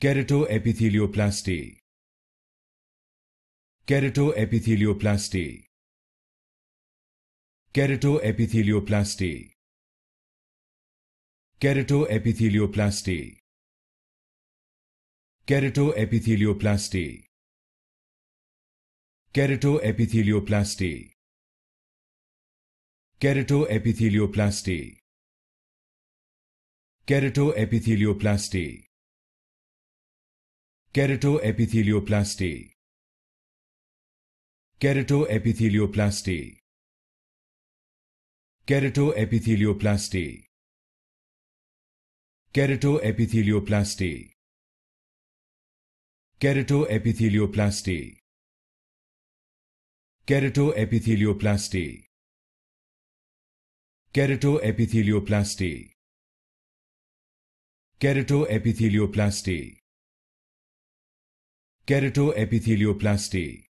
Keratoepithelioplasty. Keratoepithelioplasty. Keratoepithelioplasty. Keratoepithelioplasty. Keratoepithelioplasty. Keratoepithelioplasty. Keratoepithelioplasty. Keratoepithelioplasty. Keratoepithelioplasty. Keratoepithelioplasty. Keratoepithelioplasty. Keratoepithelioplasty. Keratoepithelioplasty. Keratoepithelioplasty. Keratoepithelioplasty. Keratoepithelioplasty. Keratoepithelioplasty.